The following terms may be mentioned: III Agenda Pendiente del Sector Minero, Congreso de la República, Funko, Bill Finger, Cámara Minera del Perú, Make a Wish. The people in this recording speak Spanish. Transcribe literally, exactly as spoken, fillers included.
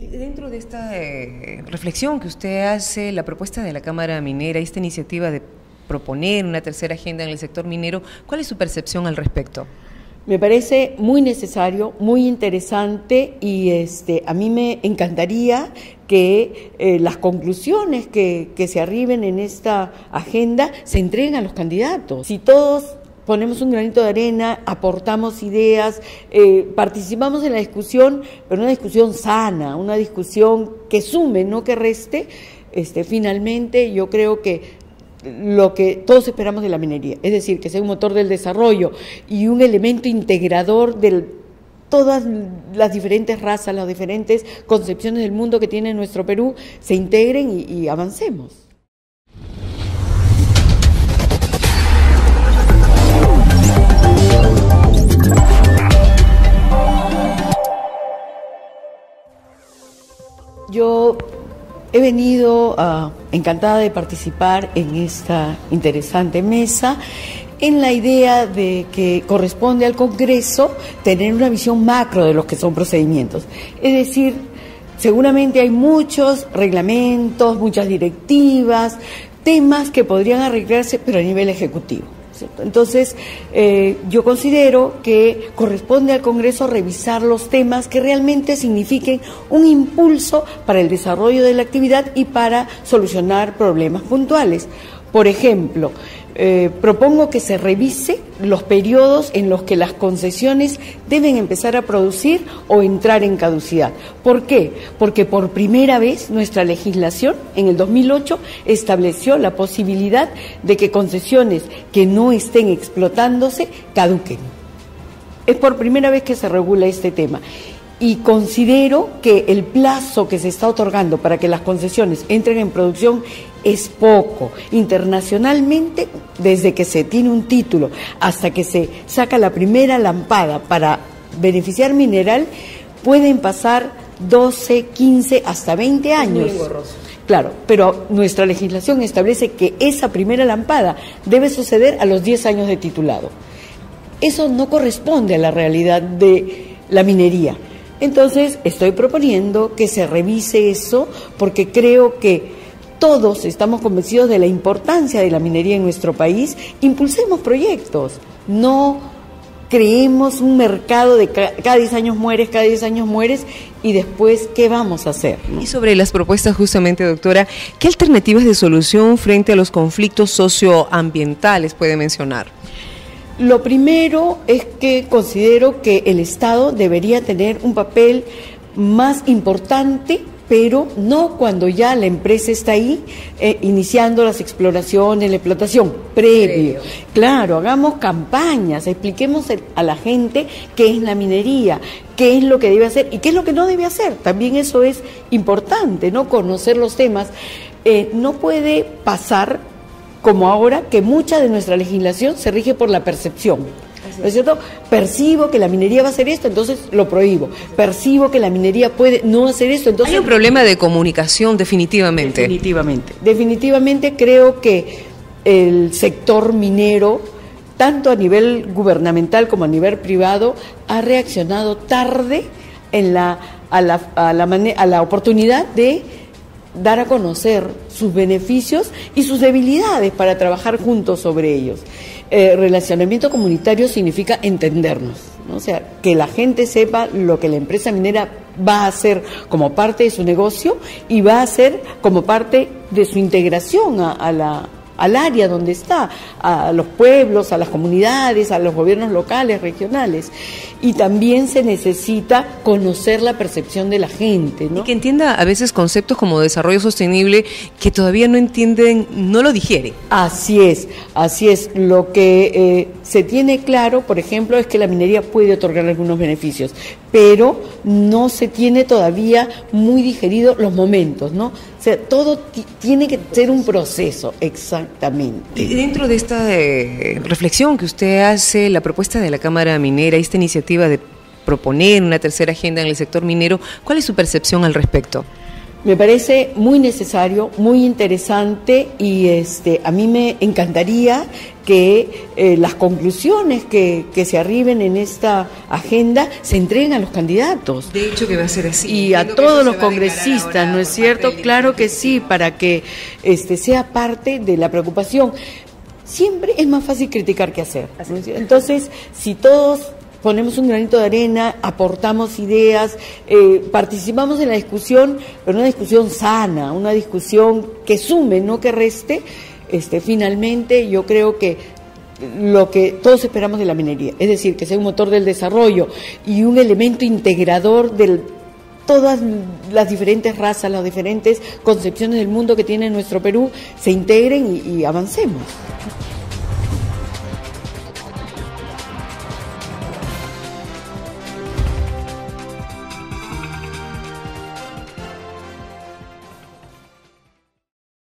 Dentro de esta eh, reflexión que usted hace, la propuesta de la Cámara Minera, esta iniciativa de proponer una tercera agenda en el sector minero, ¿cuál es su percepción al respecto? Me parece muy necesario, muy interesante y este, a mí me encantaría que eh, las conclusiones que, que se arriben en esta agenda se entreguen a los candidatos. Si todos ponemos un granito de arena, aportamos ideas, eh, participamos en la discusión, pero una discusión sana, una discusión que sume, no que reste. Este, finalmente yo creo que lo que todos esperamos de la minería, es decir, que sea un motor del desarrollo y un elemento integrador del todas las diferentes razas, las diferentes concepciones del mundo que tiene nuestro Perú, se integren y, y avancemos. Yo he venido uh, encantada de participar en esta interesante mesa, en la idea de que corresponde al Congreso tener una visión macro de los que son procedimientos. Es decir, seguramente hay muchos reglamentos, muchas directivas, temas que podrían arreglarse, pero a nivel ejecutivo. Entonces, eh, yo considero que corresponde al Congreso revisar los temas que realmente signifiquen un impulso para el desarrollo de la actividad y para solucionar problemas puntuales. Por ejemplo, eh, propongo que se revise los periodos en los que las concesiones deben empezar a producir o entrar en caducidad. ¿Por qué? Porque por primera vez nuestra legislación en el dos mil ocho estableció la posibilidad de que concesiones que no estén explotándose caduquen. Es por primera vez que se regula este tema. Y considero que el plazo que se está otorgando para que las concesiones entren en producción es poco. Internacionalmente, desde que se tiene un título hasta que se saca la primera lampada para beneficiar mineral, pueden pasar doce, quince, hasta veinte años. Es muy engorroso. Claro, pero nuestra legislación establece que esa primera lampada debe suceder a los diez años de titulado. Eso no corresponde a la realidad de la minería. Entonces, estoy proponiendo que se revise eso porque creo que todos estamos convencidos de la importancia de la minería en nuestro país. Impulsemos proyectos, no creemos un mercado de cada diez años mueres, cada diez años mueres y después, ¿qué vamos a hacer? ¿No? Y sobre las propuestas justamente, doctora, ¿qué alternativas de solución frente a los conflictos socioambientales puede mencionar? Lo primero es que considero que el Estado debería tener un papel más importante, pero no cuando ya la empresa está ahí eh, iniciando las exploraciones, la explotación, previo. Claro, hagamos campañas, expliquemos a la gente qué es la minería, qué es lo que debe hacer y qué es lo que no debe hacer. También eso es importante, ¿no? Conocer los temas. Eh, no puede pasar como ahora, que mucha de nuestra legislación se rige por la percepción, ¿no es cierto? Percibo que la minería va a hacer esto, entonces lo prohíbo. Percibo que la minería puede no hacer esto, entonces... Hay un problema de comunicación, definitivamente. Definitivamente. Definitivamente creo que el sector minero, tanto a nivel gubernamental como a nivel privado, ha reaccionado tarde en la, a, la, a, la man- a la oportunidad de dar a conocer sus beneficios y sus debilidades para trabajar juntos sobre ellos. Eh, relacionamiento comunitario significa entendernos, ¿no? O sea, que la gente sepa lo que la empresa minera va a hacer como parte de su negocio y va a hacer como parte de su integración a, a la, al área donde está, a los pueblos, a las comunidades, a los gobiernos locales, regionales. Y también se necesita conocer la percepción de la gente, ¿no? Y que entienda a veces conceptos como desarrollo sostenible que todavía no entienden, no lo digieren. Así es, así es. Lo que eh, se tiene claro, por ejemplo, es que la minería puede otorgar algunos beneficios, pero no se tiene todavía muy digerido los momentos, ¿no? O sea, todo tiene que ser un proceso, exacto. Exactamente. Y dentro de esta eh, reflexión que usted hace, la propuesta de la Cámara Minera, esta iniciativa de proponer una tercera agenda en el sector minero, ¿cuál es su percepción al respecto? Me parece muy necesario, muy interesante y este, a mí me encantaría que eh, las conclusiones que, que se arriben en esta agenda se entreguen a los candidatos. De hecho que va a ser así. Y a todos los congresistas, ¿no es cierto? Claro que sí, para que este sea parte de la preocupación. Siempre es más fácil criticar que hacer, ¿no? Entonces, si todos ponemos un granito de arena, aportamos ideas, eh, participamos en la discusión, pero una discusión sana, una discusión que sume, no que reste, este, finalmente yo creo que lo que todos esperamos de la minería, es decir, que sea un motor del desarrollo y un elemento integrador del todas las diferentes razas, las diferentes concepciones del mundo que tiene nuestro Perú, se integren y, y avancemos.